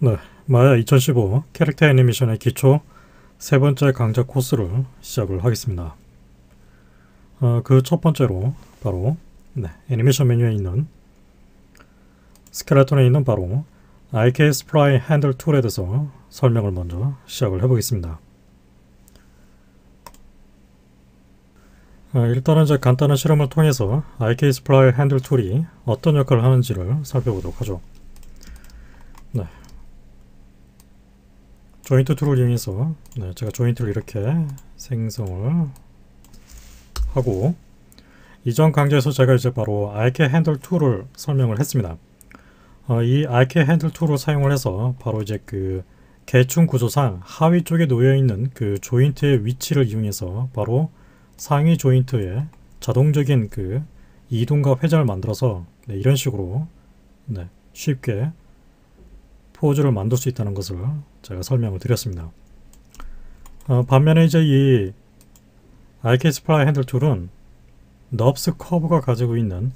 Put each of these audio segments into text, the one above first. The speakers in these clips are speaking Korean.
네, 마야 2015 캐릭터 애니메이션의 기초 세 번째 강좌 코스를 시작을 하겠습니다. 그 첫 번째로 바로 애니메이션 메뉴에 있는 스켈레톤에 있는 바로 IK Spline Handle Tool에 대해서 설명을 먼저 시작을 해보겠습니다. 일단은 이제 간단한 실험을 통해서 IK Spline Handle Tool이 어떤 역할을 하는지를 살펴보도록 하죠. 조인트 툴을 이용해서 제가 조인트를 이렇게 생성을 하고, 이전 강좌에서 제가 이제 바로 IK 핸들 툴을 설명을 했습니다. 이 IK 핸들 툴을 사용을 해서 바로 이제 그 계층 구조상 하위 쪽에 놓여 있는 그 조인트의 위치를 이용해서 바로 상위 조인트에 자동적인 그 이동과 회전을 만들어서 이런 식으로 쉽게 포즈를 만들 수 있다는 것을 제가 설명을 드렸습니다. 반면에 이제 이 IK 스플라이 핸들 툴은 넙스 커브가 가지고 있는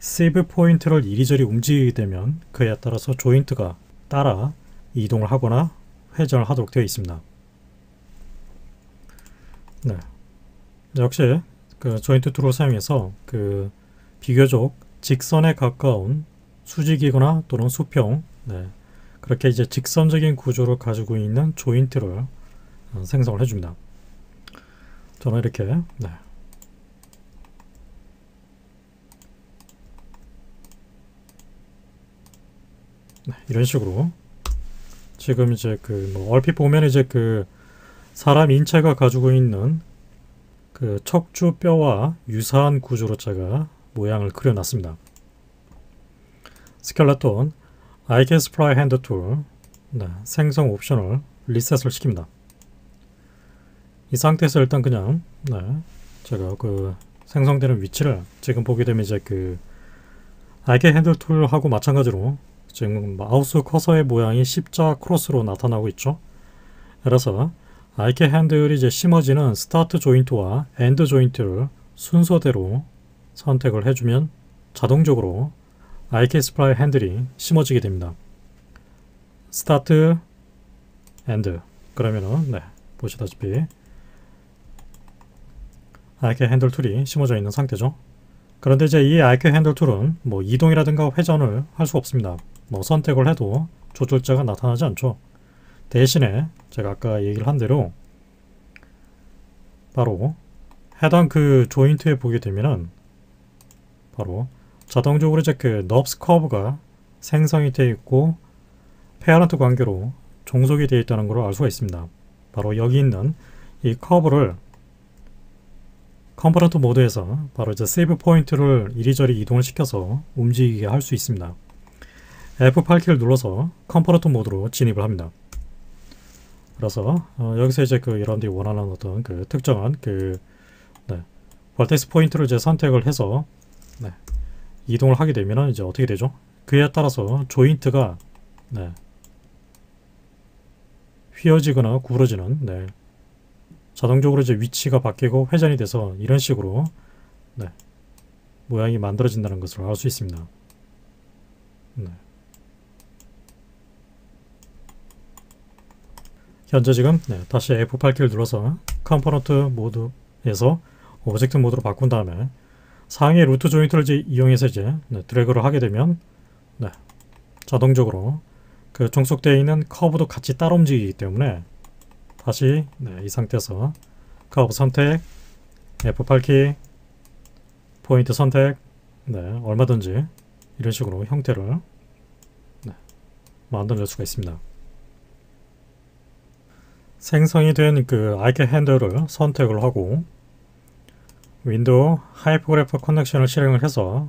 시브 포인트를 이리저리 움직이게 되면 그에 따라서 조인트가 따라 이동을 하거나 회전을 하도록 되어 있습니다. 네, 역시 그 조인트 툴을 사용해서 그 비교적 직선에 가까운 수직이거나 또는 수평, 그렇게 이제 직선적인 구조를 가지고 있는 조인트를 생성을 해줍니다. 저는 이렇게 이런 식으로 지금 이제 그 얼핏 보면 이제 그 사람 인체가 가지고 있는 그 척추 뼈와 유사한 구조로 제가 모양을 그려놨습니다. 스켈레톤 IK Spline Handle Tool 생성 옵션을 리셋을 시킵니다. 이 상태에서 일단 그냥 제가 그 생성되는 위치를 지금 보게 되면 이제 그 IK Handle Tool 하고 마찬가지로 지금 마우스 커서의 모양이 십자 크로스로 나타나고 있죠. 그래서 IK 핸들이 이제 심어지는 스타트 조인트와 엔드 조인트를 순서대로 선택을 해주면 자동적으로 IK 스플라이 핸들이 심어지게 됩니다. 스타트, 엔드. 그러면은 보시다시피 IK 핸들 툴이 심어져 있는 상태죠. 그런데 이제 이 IK 핸들 툴은 뭐 이동이라든가 회전을 할 수 없습니다. 뭐 선택을 해도 조절자가 나타나지 않죠. 대신에 제가 아까 얘기를 한 대로 바로 해당 그 조인트에 보게 되면은 바로 자동적으로 이제 그 넙스 커브가 생성이 되어 있고 페어런트 관계로 종속이 되어 있다는 걸 알 수가 있습니다. 바로 여기 있는 이 커브를 컴포넌트 모드에서 바로 이제 세이브 포인트를 이리저리 이동을 시켜서 움직이게 할 수 있습니다. F8키를 눌러서 컴포넌트 모드로 진입을 합니다. 그래서 여기서 이제 그 여러분들이 원하는 어떤 그 특정한 그 벌텍스 포인트를 이제 선택을 해서 이동을 하게 되면 이제 어떻게 되죠? 그에 따라서 조인트가 휘어지거나 구부러지는 자동적으로 이제 위치가 바뀌고 회전이 돼서 이런 식으로 모양이 만들어진다는 것을 알 수 있습니다. 현재 지금 다시 F8키를 눌러서 컴포넌트 모드에서 오브젝트 모드로 바꾼 다음에 상위 루트 조인트를 이제 이용해서 이제 드래그를 하게 되면 자동적으로 그 종속되어 있는 커브도 같이 따라 움직이기 때문에 다시 이 상태에서 커브 선택, F8키, 포인트 선택, 얼마든지 이런 식으로 형태를 만들어낼 수가 있습니다. 생성이 된 그 IK 핸들을 선택을 하고 윈도우 하이퍼그래프 커넥션을 실행을 해서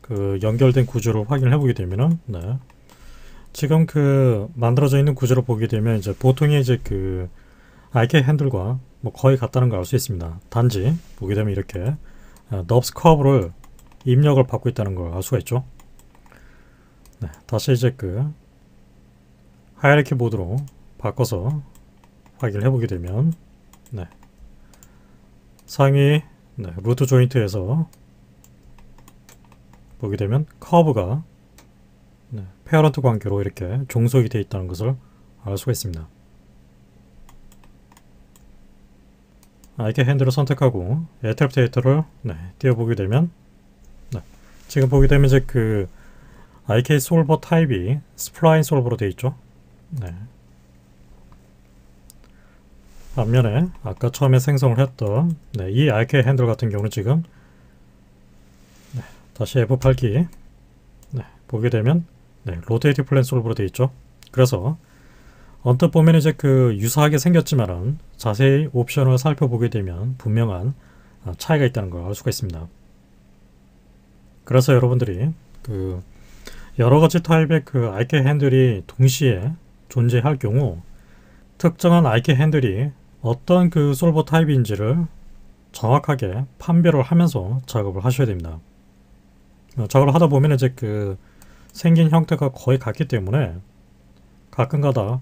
그 연결된 구조를 확인해 보게 되면은 지금 그 만들어져 있는 구조를 보게 되면 이제 보통의 이제 그 IK 핸들과 뭐 거의 같다는 걸 알 수 있습니다. 단지 보게 되면 이렇게 넙스 커브를 입력을 받고 있다는 걸 알 수가 있죠. 네, 다시 이제 그 하이라키 모드로 바꿔서 확인을 해보게 되면, 네, 상위 루트 조인트에서 보게 되면 커브가 페어런트 관계로 이렇게 종속이 되어 있다는 것을 알 수가 있습니다. 이렇게 핸들을 선택하고 애트랩데이터를 띄워보게 되면, 지금 보게 되면 이제 그 IK 솔버 타입이 스플라인 솔버로 되어 있죠. 네. 반면에 아까 처음에 생성을 했던 이 IK 핸들 같은 경우는 지금 다시 F8키 보게 되면 로테이트 플랜 솔브로 되어 있죠. 그래서 언뜻 보면 이제 그 유사하게 생겼지만은 자세히 옵션을 살펴보게 되면 분명한 차이가 있다는 걸 알 수가 있습니다. 그래서 여러분들이 그 여러 가지 타입의 그 IK 핸들이 동시에 존재할 경우 특정한 IK 핸들이 어떤 그 솔버 타입인지를 정확하게 판별을 하면서 작업을 하셔야 됩니다. 작업을 하다 보면 이제 그 생긴 형태가 거의 같기 때문에 가끔가다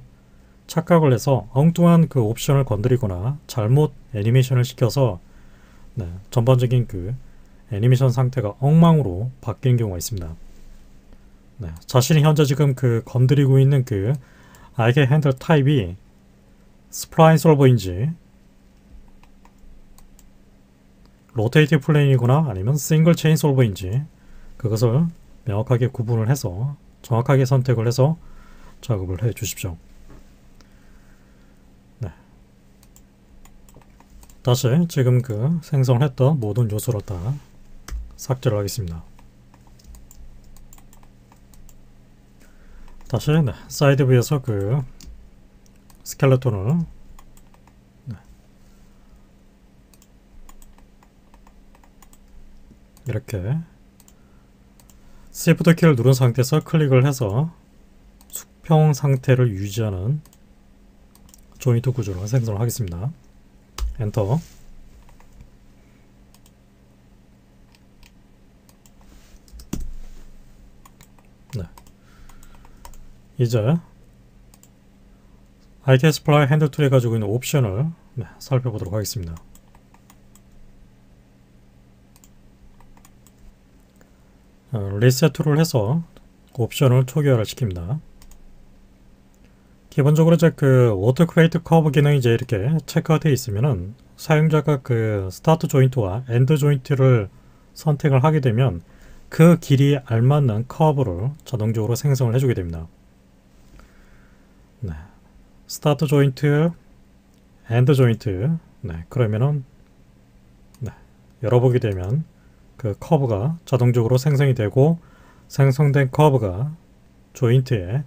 착각을 해서 엉뚱한 그 옵션을 건드리거나 잘못 애니메이션을 시켜서 전반적인 그 애니메이션 상태가 엉망으로 바뀌는 경우가 있습니다. 자신이 현재 지금 그 건드리고 있는 그 IK 핸들 타입이 스플라인 솔버인지 로테이트 플레인이거나 아니면 싱글 체인 솔버인지 그것을 명확하게 구분을 해서 정확하게 선택을 해서 작업을 해 주십시오. 네. 다시 지금 그 생성했던 모든 요소를 다 삭제를 하겠습니다. 다시 사이드 뷰에서 그 스켈레톤을 이렇게 Shift 키를 누른 상태에서 클릭을 해서 수평 상태를 유지하는 조인트 구조를 생성을 하겠습니다. 엔터. 이제 IK Spline Handle Tool에 가지고 있는 옵션을 살펴보도록 하겠습니다. 리셋 툴을 해서 옵션을 초기화를 시킵니다. 기본적으로 이제 그 Auto-Create Curve 기능이 이제 이렇게 체크가 되어 있으면은 사용자가 그 스타트 조인트와 엔드 조인트를 선택을 하게 되면 그 길이에 알맞는 커브를 자동적으로 생성을 해주게 됩니다. 네. 스타트 조인트, 엔드 조인트, 그러면은 열어보게 되면 그 커브가 자동적으로 생성이 되고 생성된 커브가 조인트에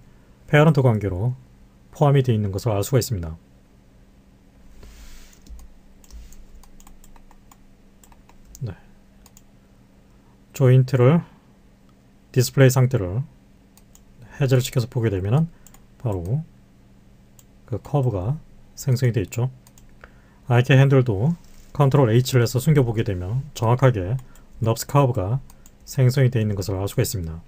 페어런트 관계로 포함이 되어 있는 것을 알 수가 있습니다. 조인트를 디스플레이 상태를 해제를 시켜서 보게 되면은 바로 그 커브가 생성이 되어 있죠. IK 핸들도 컨트롤 H를 해서 숨겨보게 되면 정확하게 넙스 커브가 생성이 되어 있는 것을 알 수가 있습니다.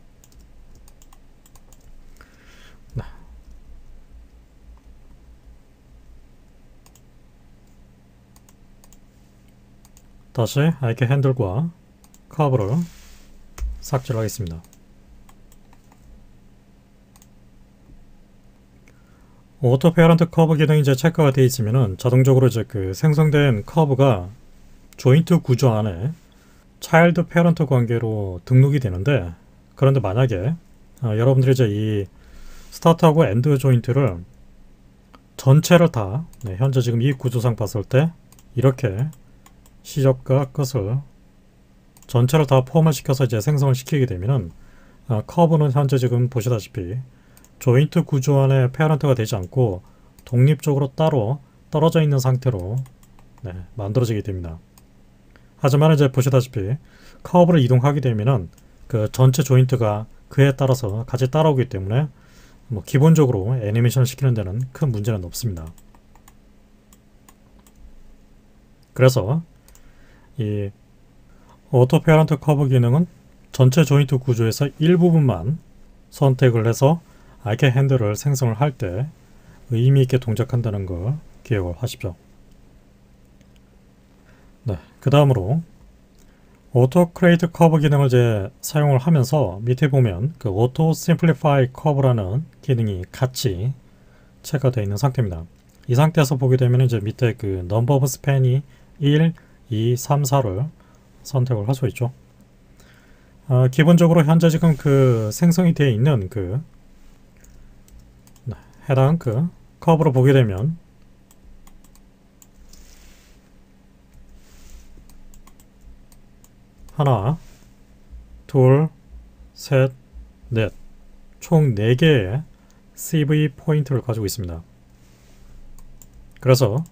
다시 IK 핸들과 커브를 삭제를 하겠습니다. 오토 페어런트 커브 기능이 이제 체크가 되어 있으면은 자동적으로 이제 그 생성된 커브가 조인트 구조 안에 차일드 페어런트 관계로 등록이 되는데, 그런데 만약에 여러분들이 이제 이 스타트하고 엔드 조인트를 전체를 다 현재 지금 이 구조상 봤을 때 이렇게 시접과 끝을 전체를 다 포함을 시켜서 이제 생성을 시키게 되면은 커브는 현재 지금 보시다시피 조인트 구조 안에 페어런트가 되지 않고 독립적으로 따로 떨어져 있는 상태로 만들어지게 됩니다. 하지만 이제 보시다시피 커브를 이동하게 되면은 그 전체 조인트가 그에 따라서 같이 따라오기 때문에 뭐 기본적으로 애니메이션을 시키는 데는 큰 문제는 없습니다. 그래서 이 오토 페어런트 커브 기능은 전체 조인트 구조에서 일부분만 선택을 해서 IK 핸들을 생성을 할 때 의미있게 동작한다는 걸 기억을 하십시오. 네, 그 다음으로 Auto-Create Curve 기능을 이제 사용을 하면서 밑에 보면 그 Auto Simplify Curve라는 기능이 같이 체크가 되어 있는 상태입니다. 이 상태에서 보게 되면 이제 밑에 그 넘버 오브 스팬이 1, 2, 3, 4를 선택을 할 수 있죠. 기본적으로 현재 지금 그 생성이 되어 있는 그 해당 그 커브로 보게 되면 하나, 둘, 셋, 넷, 총 4개의 CV 포인트를 가지고 있습니다. 그래서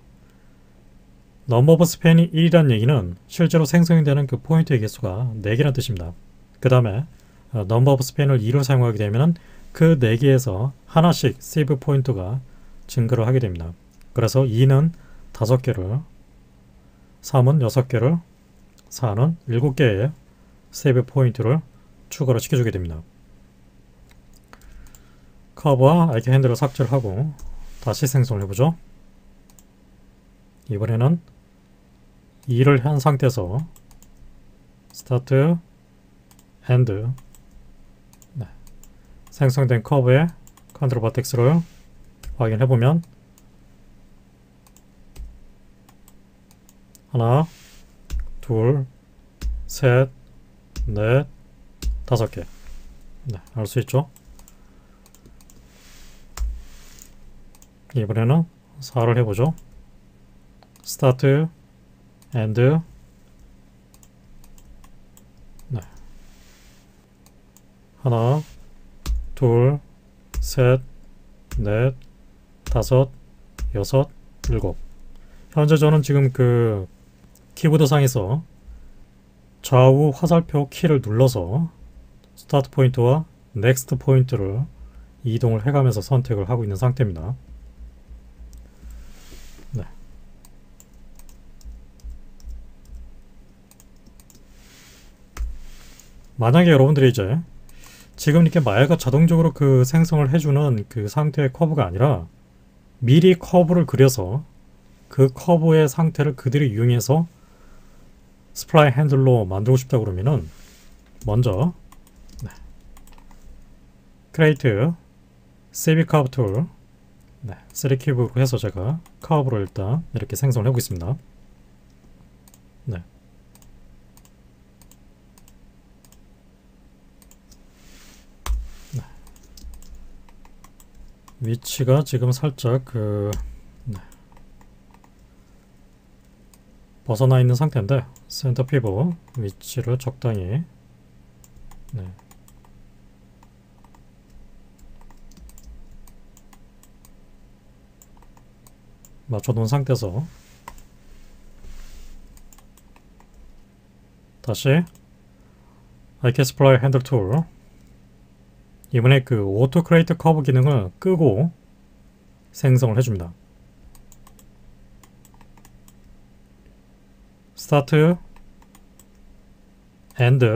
넘버 오브 스팬이 1이라는 얘기는 실제로 생성이 되는 그 포인트의 개수가 4개라는 뜻입니다. 그 다음에 넘버 오브 스팬을 2로 사용하게 되면 그 4개에서 하나씩 세이브 포인트가 증가를 하게 됩니다. 그래서 2는 5개를, 3은 6개를, 4는 7개의 세이브 포인트를 추가를 시켜주게 됩니다. 커브와 IK 핸들을 삭제를 하고 다시 생성을 해보죠. 이번에는 2를 한 상태에서 스타트, 핸드, 생성된 커브의 컨트롤 버텍스를 확인해보면 하나, 둘, 셋, 넷, 5개. 네, 알 수 있죠? 이번에는 4를 해보죠. 스타트, 엔드. 네. 하나, 둘, 셋, 넷, 5, 6, 7. 현재 저는 지금 그 키보드상에서 좌우 화살표 키를 눌러서 스타트 포인트와 넥스트 포인트를 이동을 해가면서 선택을 하고 있는 상태입니다. 네. 만약에 여러분들이 이제 지금 이렇게 마야가 자동적으로 그 생성을 해주는 그 상태의 커브가 아니라 미리 커브를 그려서 그 커브의 상태를 그대로 이용해서 스플라인 핸들로 만들고 싶다 그러면은 먼저 Create CV Curve Tool 3큐브로 해서 제가 커브를 일단 이렇게 생성을 해보겠습니다. 네. 위치가 지금 살짝 그 벗어나 있는 상태인데 센터 피벗 위치를 적당히 맞춰놓은 상태에서 다시 IK Spline Handle Tool 이번에 그 Auto-Create Curve 기능을 끄고 생성을 해줍니다. Start, End,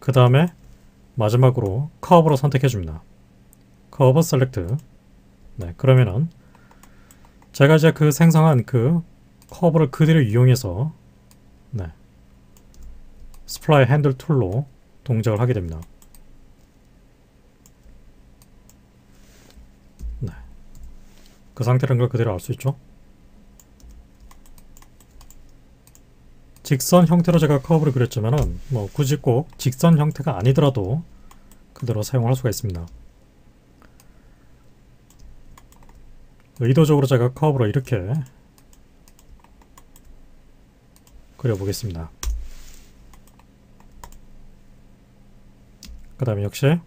그 다음에 마지막으로 Curve로 선택해줍니다. Curve Select. 네, 그러면은 제가 이제 그 생성한 그 Curve를 그대로 이용해서 Spline Handle Tool로 동작을 하게 됩니다. 그 상태라는 걸 그대로 알 수 있죠. 직선 형태로 제가 커브를 그렸지만은 뭐 굳이 꼭 직선 형태가 아니더라도 그대로 사용할 수가 있습니다. 의도적으로 제가 커브로 이렇게 그려보겠습니다. 그 다음에 역시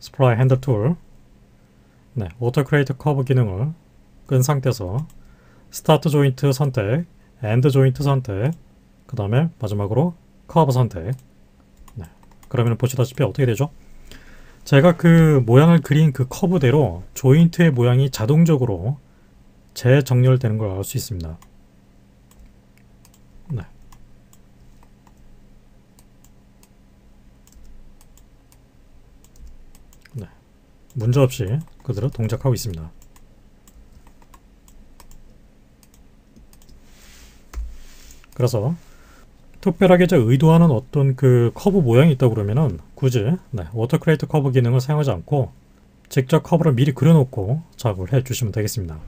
스플라인 핸들 툴 네, Auto-Create Curve 기능을 끈 상태에서 스타트 조인트 선택, 엔드 조인트 선택, 그 다음에 마지막으로 커브 선택. 네, 그러면 보시다시피 어떻게 되죠? 제가 그 모양을 그린 그 커브대로 조인트의 모양이 자동적으로 재정렬되는 걸 알 수 있습니다. 네. 문제없이 그대로 동작하고 있습니다. 그래서 특별하게 제 의도하는 어떤 그 커브 모양이 있다 그러면은 굳이 Auto-Create Curve 기능을 사용하지 않고 직접 커브를 미리 그려놓고 작업을 해 주시면 되겠습니다.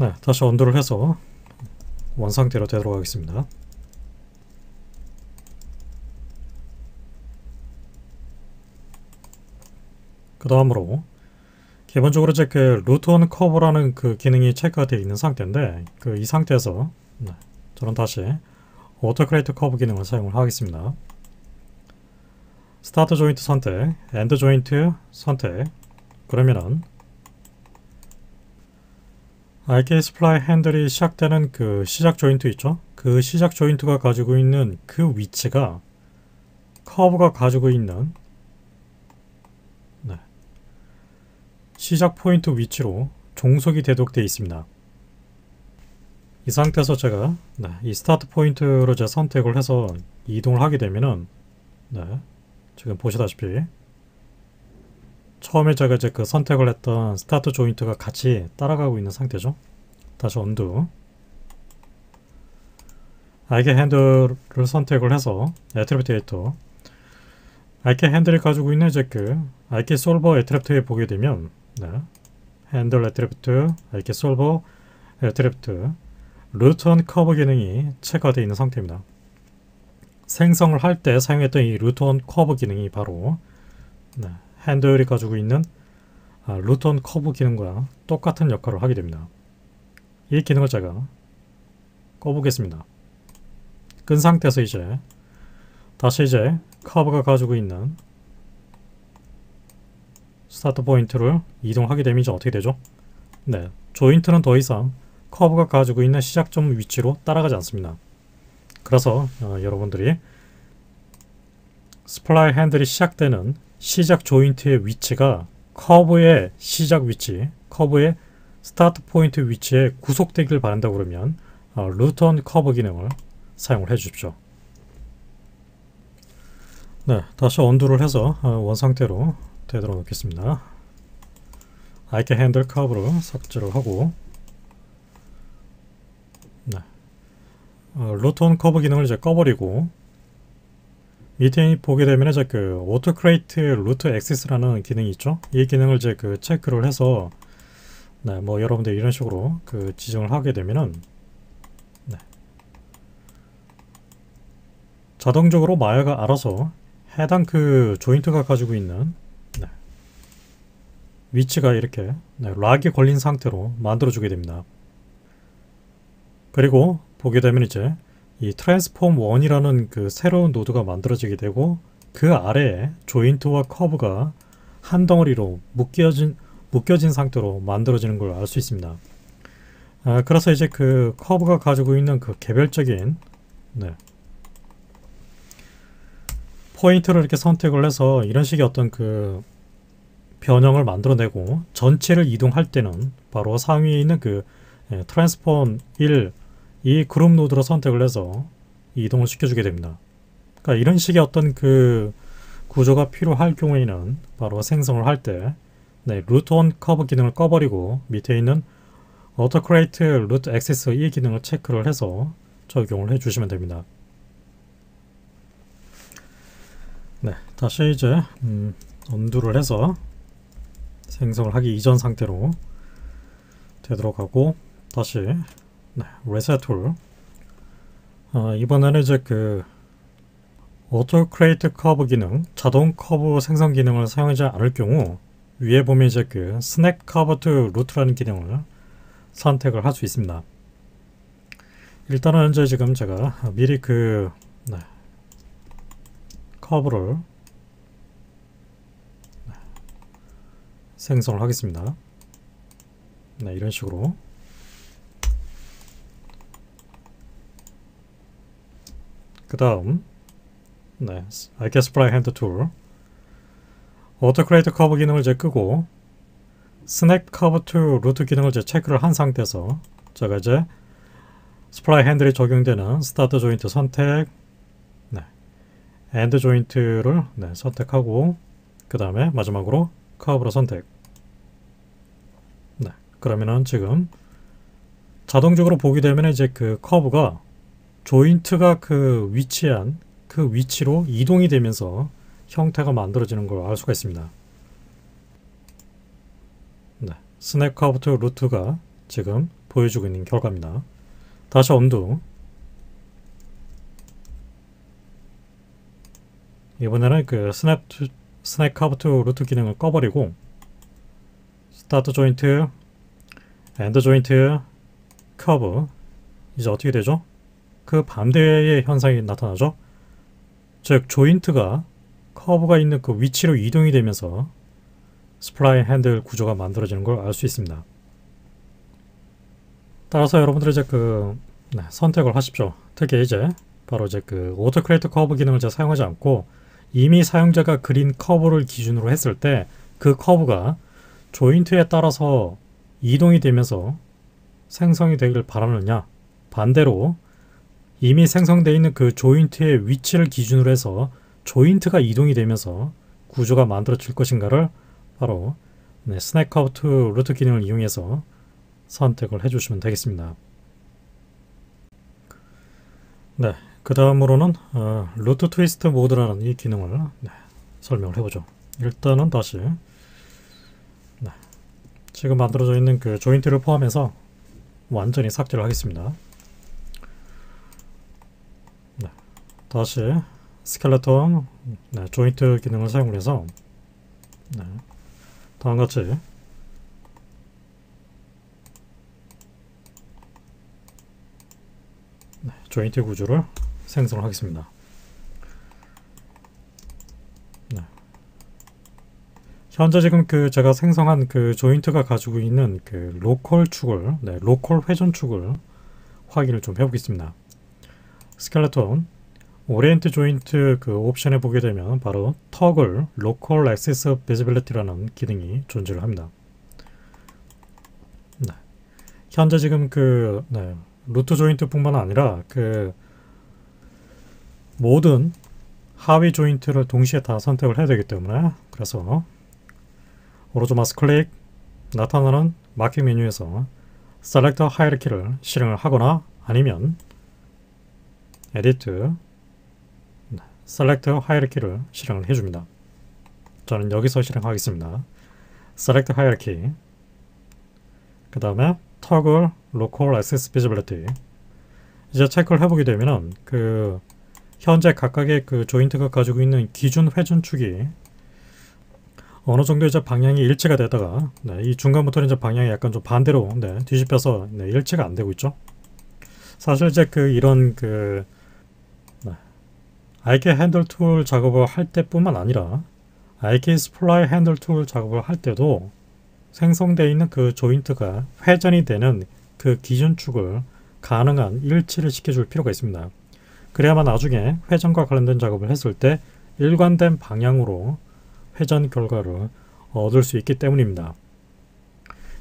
네, 다시 언더를 해서 원상태로 되돌아가겠습니다. 그 다음으로 기본적으로 이제 그 루트 온 커브라는 그 기능이 체크가 되어 있는 상태인데, 그 이 상태에서 저는 다시 Auto-Create Curve 기능을 사용을 하겠습니다. 스타트 조인트 선택, 엔드 조인트 선택. 그러면은 IK 스플라이 핸들이 시작되는 그 시작 조인트 있죠? 그 시작 조인트가 가지고 있는 그 위치가 커브가 가지고 있는 시작 포인트 위치로 종속이 대독되어 있습니다. 이 상태에서 제가 이 스타트 포인트로 제 선택을 해서 이동을 하게 되면은 지금 보시다시피 처음에 제가 이제 그 선택을 했던 스타트 조인트가 같이 따라가고 있는 상태죠. 다시 언두. IK 핸들을 선택을 해서 애트리뷰터, IK 핸들이 가지고 있는 이제 그 IK 솔버 애트리뷰터에 보게 되면 핸들 애트리뷰터, IK 솔버 애트리뷰터, 루트 온 커브 기능이 체크가 되어 있는 상태입니다. 생성을 할 때 사용했던 이 루트 온 커브 기능이 바로 핸들이 가지고 있는 루트 온 커브 기능과 똑같은 역할을 하게 됩니다. 이 기능을 제가 꺼보겠습니다. 끈 상태에서 이제 다시 이제 커브가 가지고 있는 스타트 포인트를 이동하게 되면 이제 어떻게 되죠? 네, 조인트는 더 이상 커브가 가지고 있는 시작점 위치로 따라가지 않습니다. 그래서 여러분들이 스플라이 핸들이 시작되는 시작 조인트의 위치가 커브의 시작 위치, 커브의 스타트 포인트 위치에 구속되길 바란다 그러면 루트 온 커브 기능을 사용을 해 주십시오. 네, 다시 언두를 해서 원상태로 되돌아 놓겠습니다. IK 핸들 커브를 삭제를 하고 루트 온 커브 기능을 이제 꺼버리고 밑에 보게 되면 이제 그 Auto-Create Root Access라는 기능이 있죠. 이 기능을 이제 그 체크를 해서 뭐 여러분들 이런 식으로 그 지정을 하게 되면은 자동적으로 마야가 알아서 해당 그 조인트가 가지고 있는 위치가 이렇게 락이 걸린 상태로 만들어주게 됩니다. 그리고 보게 되면 이제 이 트랜스폼 1이라는 그 새로운 노드가 만들어지게 되고 그 아래에 조인트와 커브가 한 덩어리로 묶여진 상태로 만들어지는 걸 알 수 있습니다. 그래서 이제 그 커브가 가지고 있는 그 개별적인 포인트를 이렇게 선택을 해서 이런 식의 어떤 그 변형을 만들어내고 전체를 이동할 때는 바로 상위에 있는 그 트랜스폼 1 이 그룹 노드로 선택을 해서 이동을 시켜주게 됩니다. 그러니까 이런 식의 어떤 그 구조가 필요할 경우에는 바로 생성을 할 때 루트 온 커브 기능을 꺼버리고 밑에 있는 Auto-Create Root Access 이 기능을 체크를 해서 적용을 해주시면 됩니다. 네, 다시 이제 언두를 해서 생성을 하기 이전 상태로 되돌아가고 다시 Reset 툴. 이번에는 이제 그 Auto-Create Curve 기능, 자동 커브 생성 기능을 사용하지 않을 경우 위에 보면 이제 그 Snap Curve to Root라는 기능을 선택을 할 수 있습니다. 일단은 현재 지금 제가 미리 그 커브를 생성을 하겠습니다. 이런 식으로. 그 다음 IK Spline Handle Tool Auto-Create Curve 기능을 이제 끄고 Snap Curve to Root 기능을 이제 체크를 한 상태에서 제가 이제 스플라이 핸들이 적용되는 스타트 조인트 선택, 엔드 조인트를 선택하고 그 다음에 마지막으로 커브를 선택. 그러면은 지금 자동적으로 보게 되면 이제 그 커브가 조인트가 그 위치한 그 위치로 이동이 되면서 형태가 만들어지는 걸 알 수가 있습니다. 스냅 커브 투 루트가 지금 보여주고 있는 결과입니다. 다시 언두. 이번에는 그 스냅 커브 투 루트 기능을 꺼버리고 스타트 조인트, 엔드 조인트, 커브. 이제 어떻게 되죠? 그 반대의 현상이 나타나죠. 즉 조인트가 커브가 있는 그 위치로 이동이 되면서 스플라인 핸들 구조가 만들어지는 걸 알 수 있습니다. 따라서 여러분들이 이제 그 선택을 하십시오. 특히 이제 바로 이제 그 오토크리에이트 커브 기능을 이제 사용하지 않고 이미 사용자가 그린 커브를 기준으로 했을 때 그 커브가 조인트에 따라서 이동이 되면서 생성이 되길 바라느냐, 반대로 이미 생성되어 있는 그 조인트의 위치를 기준으로 해서 조인트가 이동이 되면서 구조가 만들어질 것인가를 바로 스냅 커브 투 루트 기능을 이용해서 선택을 해주시면 되겠습니다. 그 다음으로는 루트 트위스트 모드라는 이 기능을 설명을 해보죠. 일단은 다시 지금 만들어져 있는 그 조인트를 포함해서 완전히 삭제를 하겠습니다. 다시 스켈레톤 조인트 기능을 사용해서 다음같이 조인트 구조를 생성을 하겠습니다. 현재 지금 그 제가 생성한 그 조인트가 가지고 있는 그 로컬 축을, 로컬 회전축을 확인을 좀 해보겠습니다. 스켈레톤 오리엔트 조인트 그 옵션에 보게 되면 바로 터글 로컬 액세스 비지빌리티라는 기능이 존재를 합니다. 현재 지금 그 루트 조인트뿐만 아니라 그 모든 하위 조인트를 동시에 다 선택을 해야 되기 때문에, 그래서 오른쪽 마우스 클릭 나타나는 마킹 메뉴에서 Select Hierarchy를 실행을 하거나 아니면 에디트 Select Hierarchy를 실행을 해줍니다. 저는 여기서 실행하겠습니다. Select Hierarchy, 그 다음에 Toggle Local Access Visibility. 이제 체크를 해보게 되면은 그 현재 각각의 그 조인트가 가지고 있는 기준 회전축이 어느 정도 이제 방향이 일치가 되다가 이 중간부터는 이제 방향이 약간 좀 반대로 뒤집혀서 일치가 안 되고 있죠. 사실 이제 그 이런 그 IK 핸들 툴 작업을 할 때뿐만 아니라 IK 스플라인 핸들 툴 작업을 할 때도 생성되어 있는 그 조인트가 회전이 되는 그 기준축을 가능한 일치를 시켜줄 필요가 있습니다. 그래야만 나중에 회전과 관련된 작업을 했을 때 일관된 방향으로 회전 결과를 얻을 수 있기 때문입니다.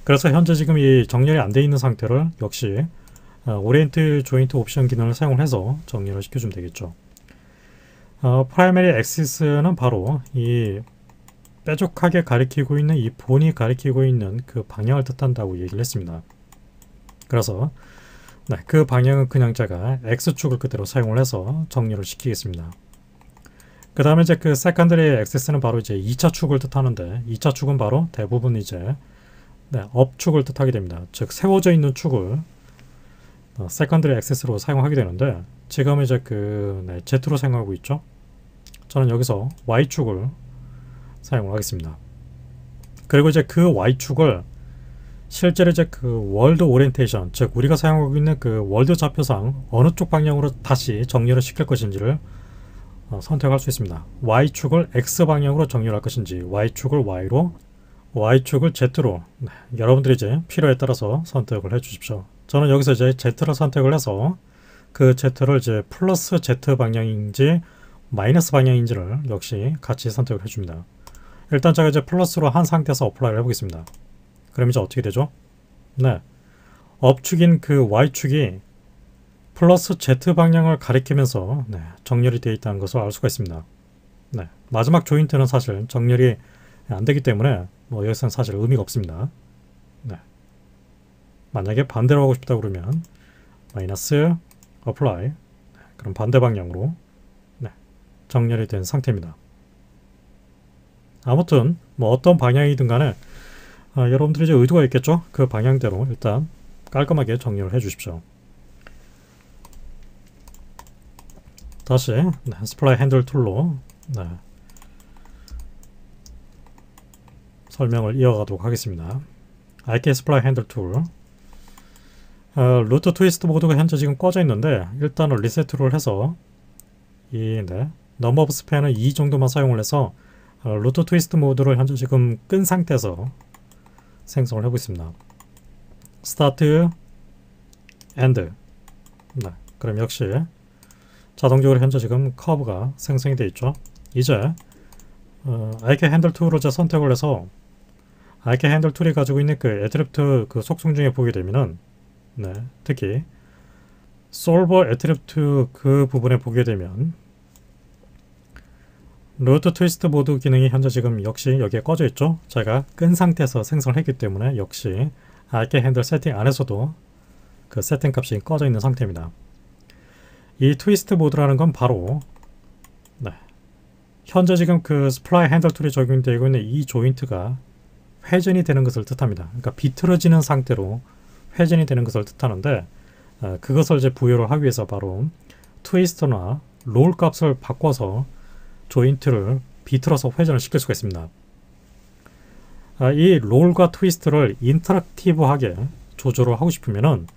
그래서 현재 지금 이 정렬이 안 되어 있는 상태를 역시 오리엔트 조인트 옵션 기능을 사용해서 정렬을 시켜주면 되겠죠. 프라이머리 액시스는 바로 이 뾰족하게 가리키고 있는 이 본이 가리키고 있는 그 방향을 뜻한다고 얘기를 했습니다. 그래서 그 방향은 그냥 제가 X축을 그대로 사용을 해서 정렬을 시키겠습니다. 그 다음에 이제 그 세컨더리 액세스는 바로 이제 2차 축을 뜻하는데, 2차 축은 바로 대부분 이제 업축을 뜻하게 됩니다. 즉 세워져 있는 축을 세컨더리 액세스로 사용하게 되는데, 지금 이제 그 Z로 사용하고 있죠. 저는 여기서 Y축을 사용을 하겠습니다. 그리고 이제 그 Y축을 실제로 이제 그 월드 오리엔테이션, 즉 우리가 사용하고 있는 그 월드 좌표상 어느 쪽 방향으로 다시 정렬을 시킬 것인지를 선택할 수 있습니다. Y축을 X방향으로 정렬할 것인지, Y축을 Y로, Y축을 Z로, 여러분들이 이제 필요에 따라서 선택을 해 주십시오. 저는 여기서 이제 Z를 선택을 해서 그 Z를 이제 플러스 Z 방향인지 마이너스 방향인지를 역시 같이 선택을 해 줍니다. 일단 제가 이제 플러스로 한 상태에서 어플라이를 해보겠습니다. 그럼 이제 어떻게 되죠? 업축인 그 Y축이 플러스 Z 방향을 가리키면서 정렬이 되어 있다는 것을 알 수가 있습니다. 마지막 조인트는 사실 정렬이 안 되기 때문에 뭐 여기서는 사실 의미가 없습니다. 만약에 반대로 하고 싶다 그러면 마이너스 apply, 그럼 반대 방향으로 정렬이 된 상태입니다. 아무튼 뭐 어떤 방향이든 간에 여러분들이 이제 의도가 있겠죠? 그 방향대로 일단 깔끔하게 정렬을 해 주십시오. 다시 스플라이 핸들 툴로 설명을 이어가도록 하겠습니다. IK 스플라이 핸들 툴, 루트 트위스트 모드가 현재 지금 꺼져 있는데 일단은 리셋을 해서 이 넘버 오브 스팬은 2 정도만 사용을 해서 루트 트위스트 모드를 현재 지금 끈 상태에서 생성을 하고 있습니다. 스타트 엔드, 그럼 역시 자동적으로 현재 지금 커브가 생성이 되어 있죠. 이제 IK 핸들 툴을 선택을 해서 IK 핸들 툴이 가지고 있는 그 애트리뷰트 그 속성 중에 보게 되면은 특히 솔버 애트리뷰트 그 부분에 보게 되면 루트 트위스트 모드 기능이 현재 지금 역시 여기에 꺼져 있죠. 제가 끈 상태에서 생성을 했기 때문에 역시 IK 핸들 세팅 안에서도 그 세팅 값이 꺼져 있는 상태입니다. 이 트위스트 모드라는 건 바로 현재 지금 그 스플라이 핸들 툴이 적용되고 있는 이 조인트가 회전이 되는 것을 뜻합니다. 그러니까 비틀어지는 상태로 회전이 되는 것을 뜻하는데 그것을 이제 부여를 하기 위해서 바로 트위스트나 롤 값을 바꿔서 조인트를 비틀어서 회전을 시킬 수가 있습니다. 이 롤과 트위스트를 인터랙티브하게 조절을 하고 싶으면은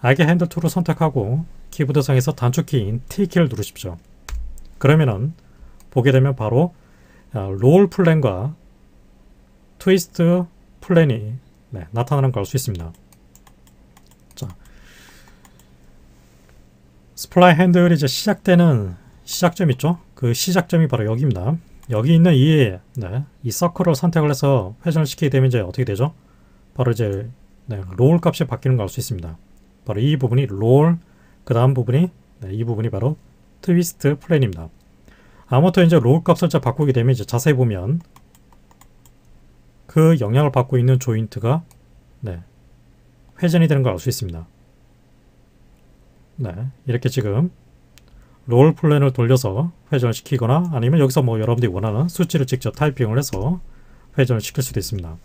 IK 핸들 툴을 선택하고 키보드상에서 단축키인 T키를 누르십시오. 그러면은 보게 되면 바로 롤 플랜과 트위스트 플랜이 나타나는 걸 알 수 있습니다. 자, 스플라이 핸들이 이제 시작되는 시작점 있죠? 그 시작점이 바로 여기입니다. 여기 있는 이 서클을 선택을 해서 회전을 시키게 되면 이제 어떻게 되죠? 바로 이제 롤 값이 바뀌는 걸 알 수 있습니다. 바로 이 부분이 롤, 그 다음 부분이 이 부분이 바로 트위스트 플랜입니다. 아무튼 이제 롤 값을 바꾸게 되면 이제 자세히 보면 그 영향을 받고 있는 조인트가 회전이 되는 걸 알 수 있습니다. 이렇게 지금 롤 플랜을 돌려서 회전을 시키거나 아니면 여기서 뭐 여러분들이 원하는 수치를 직접 타이핑을 해서 회전을 시킬 수도 있습니다.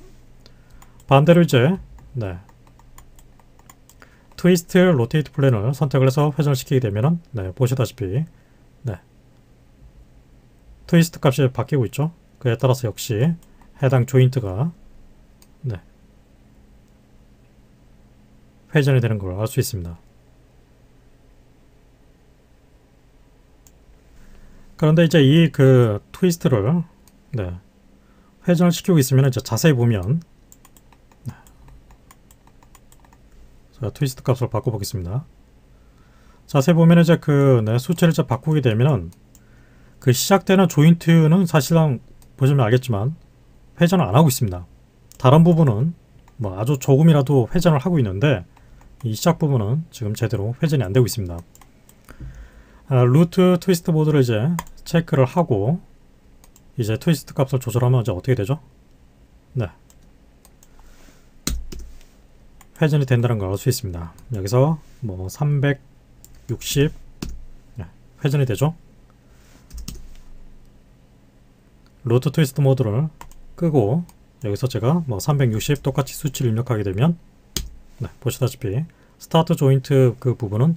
반대로 이제 트위스트 로테이트 플랜을 선택을 해서 회전을 시키게 되면은 보시다시피 트위스트 값이 바뀌고 있죠. 그에 따라서 역시 해당 조인트가 회전이 되는 걸 알 수 있습니다. 그런데 이제 이 그 트위스트를 회전을 시키고 있으면 이제 자세히 보면 자, 트위스트 값을 바꿔보겠습니다. 자세히 보면 이제 그 수치를 바꾸게 되면은 그 시작되는 조인트는 사실상 보시면 알겠지만 회전을 안 하고 있습니다. 다른 부분은 뭐 아주 조금이라도 회전을 하고 있는데 이 시작 부분은 지금 제대로 회전이 안 되고 있습니다. 루트 트위스트 모드를 이제 체크를 하고 이제 트위스트 값을 조절하면 이제 어떻게 되죠? 회전이 된다는 걸 알 수 있습니다. 여기서 뭐 360 회전이 되죠? 루트 트위스트 모드를 끄고 여기서 제가 뭐 360 똑같이 수치를 입력하게 되면 보시다시피 스타트 조인트 그 부분은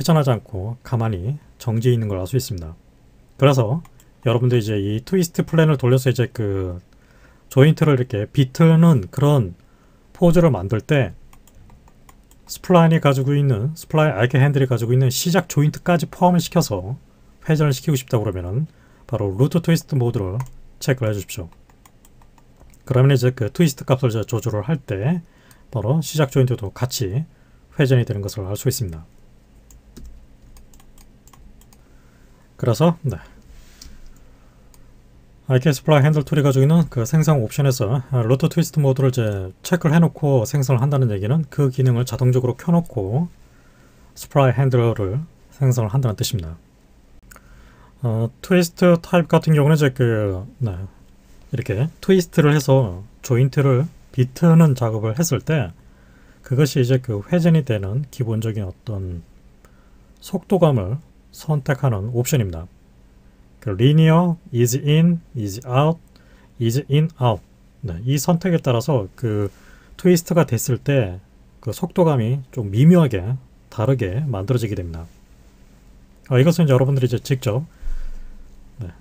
회전하지 않고 가만히 정지해 있는 걸 알 수 있습니다. 그래서 여러분들 이제 이 트위스트 플랜을 돌려서 이제 그 조인트를 이렇게 비트는 그런 포즈를 만들 때 스플라이 IK 핸들이 가지고 있는 시작 조인트까지 포함을 시켜서 회전을 시키고 싶다 그러면은 바로 루트 트위스트 모드를 체크를 해 주십시오. 그러면 이제 그 트위스트 값을 조절을 할 때 바로 시작 조인트도 같이 회전이 되는 것을 알 수 있습니다. 그래서 IK 스플라이 핸들 툴이 가지고 있는 그 생성 옵션에서 루트 트위스트 모드를 체크를 해놓고 생성을 한다는 얘기는 그 기능을 자동적으로 켜놓고 스프라이 핸들을 생성을 한다는 뜻입니다. 트위스트 타입 같은 경우는 이제 이렇게 트위스트를 해서 조인트를 비트는 작업을 했을 때 그것이 이제 회전이 되는 기본적인 어떤 속도감을 선택하는 옵션입니다. 리니어, ease in, ease out, ease in, out. 이 선택에 따라서 트위스트가 됐을 때 속도감이 좀 미묘하게 다르게 만들어지게 됩니다. 이것은 이제 여러분들이 이제 직접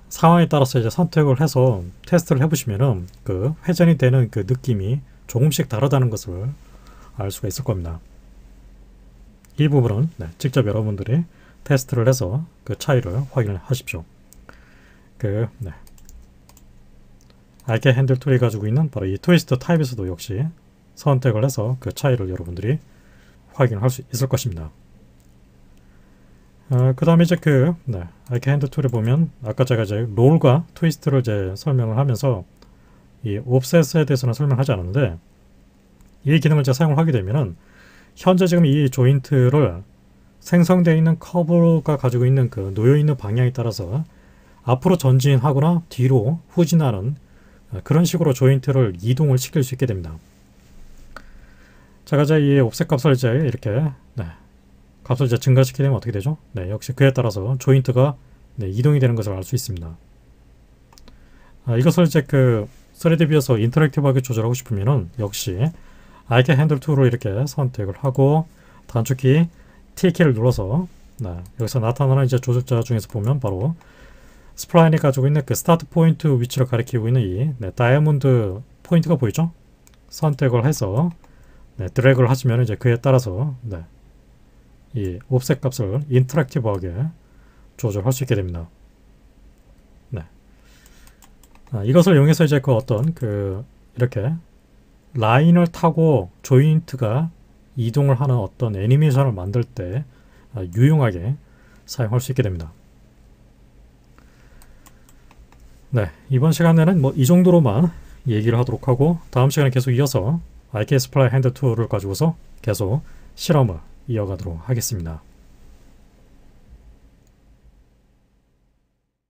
상황에 따라서 이제 선택을 해서 테스트를 해보시면은 회전이 되는 느낌이 조금씩 다르다는 것을 알 수가 있을 겁니다. 이 부분은 직접 여러분들이 테스트를 해서 차이를 확인하십시오. IK 핸들 툴이 가지고 있는 바로 이 트위스트 타입에서도 역시 선택을 해서 차이를 여러분들이 확인할 수 있을 것입니다. 그 다음에 이제 IK 핸들 툴에 보면 아까 제가 이제 롤과 트위스트를 이제 설명을 하면서 이 옵셋에 대해서는 설명하지 않았는데 이 기능을 이제 사용을 하게 되면은 현재 지금 이 조인트를 생성되어 있는 커브가 가지고 있는 놓여있는 방향에 따라서 앞으로 전진하거나 뒤로 후진하는 그런 식으로 조인트를 이동을 시킬 수 있게 됩니다. 제가 이제 이 옵셋 값을 이제 이렇게 값을 이제 증가시키게 되면 어떻게 되죠? 역시 그에 따라서 조인트가 이동이 되는 것을 알 수 있습니다. 이것을 이제 3D 뷰에서 인터랙티브하게 조절하고 싶으면은 역시 IK 핸들 툴로 이렇게 선택을 하고 단축키 T키를 눌러서 여기서 나타나는 이제 조절자 중에서 보면 바로 스프라인이 가지고 있는 스타트 포인트 위치를 가리키고 있는 이 다이아몬드 포인트가 보이죠? 선택을 해서 드래그를 하시면 이제 그에 따라서 이 옵셋 값을 인터랙티브하게 조절할 수 있게 됩니다. 이것을 이용해서 이제 이렇게 라인을 타고 조인트가 이동을 하는 어떤 애니메이션을 만들 때 유용하게 사용할 수 있게 됩니다. 이번 시간에는 이 정도로만 얘기를 하도록 하고 다음 시간에 계속 이어서 IK 스플라인 핸들 툴을 가지고서 계속 실험을 이어가도록 하겠습니다.